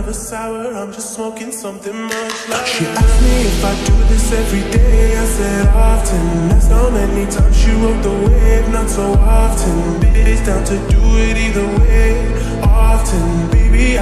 never sour, I'm just smoking something much louder. She asked me if I do this every day, I said often. That's how many times she rode the wave, not so often. It's down to do it either way, often, baby, I